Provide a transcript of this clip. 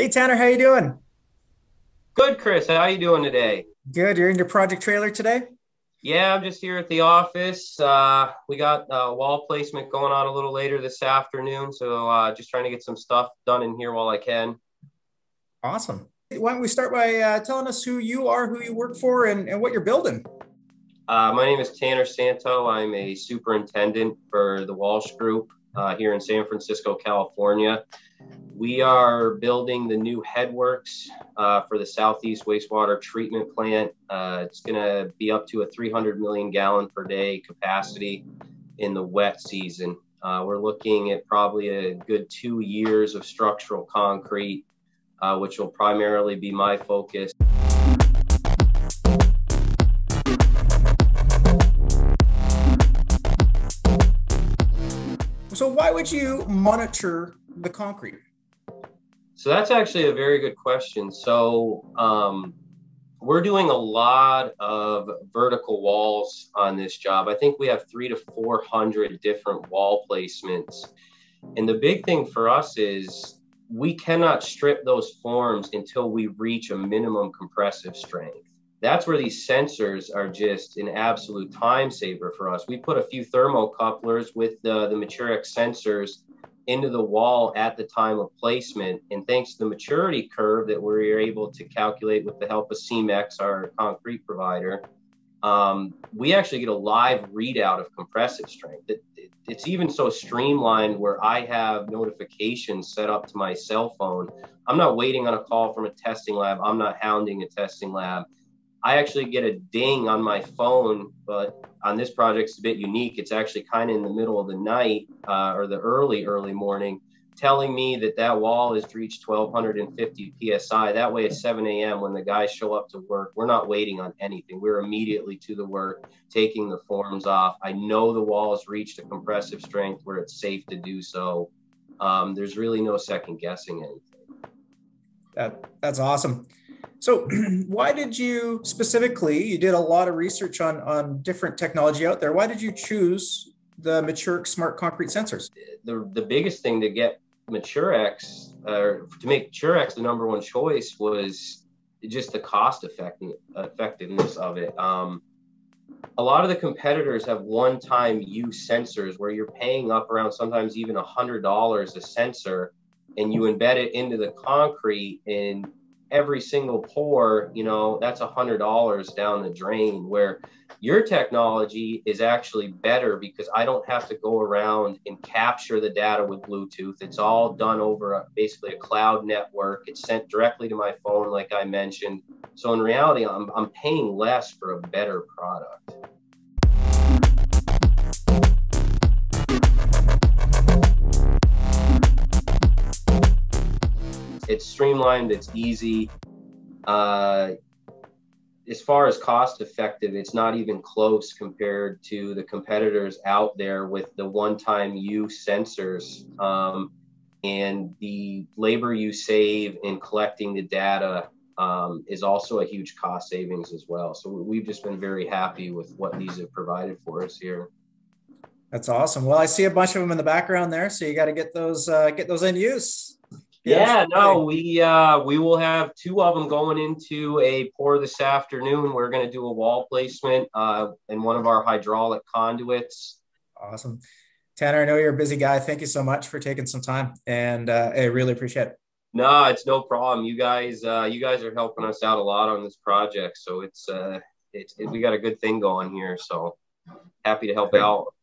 Hey, Tanner, how you doing? Good, Chris. How you doing today? Good. You're in your project trailer today? Yeah, I'm just here at the office. We got wall placement going on a little later this afternoon, so just trying to get some stuff done in here while I can. Awesome. Why don't we start by telling us who you are, who you work for, and what you're building? My name is Tanner Santo. I'm a superintendent for the Walsh Group here in San Francisco, California. We are building the new headworks for the Southeast Wastewater Treatment Plant. It's going to be up to a 300 million gallon per day capacity in the wet season. We're looking at probably a good 2 years of structural concrete, which will primarily be my focus. So why would you monitor the concrete? So that's actually a very good question. So we're doing a lot of vertical walls on this job. I think we have 300 to 400 different wall placements. And the big thing for us is we cannot strip those forms until we reach a minimum compressive strength. That's where these sensors are just an absolute time saver for us. We put a few thermocouplers with the Maturix sensors into the wall at the time of placement. And thanks to the maturity curve that we're able to calculate with the help of Cemex, our concrete provider, we actually get a live readout of compressive strength. It's even so streamlined where I have notifications set up to my cell phone. I'm not waiting on a call from a testing lab. I'm not hounding a testing lab. I actually get a ding on my phone, but on this project, it's a bit unique. It's actually kind of in the middle of the night or the early morning, telling me that that wall has reached 1,250 PSI. That way at 7 a.m. when the guys show up to work, we're not waiting on anything. We're immediately to the work, taking the forms off. I know the wall has reached a compressive strength where it's safe to do so. There's really no second guessing anything. That's awesome. So why did you specifically, you did a lot of research on different technology out there. Why did you choose the Maturix smart concrete sensors? The biggest thing to get Maturix, or to make Maturix the number one choice, was just the cost effectiveness of it. A lot of the competitors have one-time use sensors where you're paying up around sometimes even $100 a sensor, and you embed it into the concrete, and every single pour, you know, that's $100 down the drain, where your technology is actually better because I don't have to go around and capture the data with Bluetooth. It's all done over basically a cloud network. It's sent directly to my phone, like I mentioned. So in reality, I'm paying less for a better product. It's streamlined, it's easy. As far as cost effective, it's not even close compared to the competitors out there with the one-time use sensors. And the labor you save in collecting the data is also a huge cost savings as well. So we've just been very happy with what these have provided for us here. That's awesome. Well, I see a bunch of them in the background there. So you got to get those in use. Yeah, no, we will have 2 of them going into a pour this afternoon. We're going to do a wall placement in one of our hydraulic conduits. Awesome. Tanner, I know you're a busy guy. Thank you so much for taking some time, and I really appreciate it. No, it's no problem. You guys are helping us out a lot on this project, so we got a good thing going here, so happy to help out.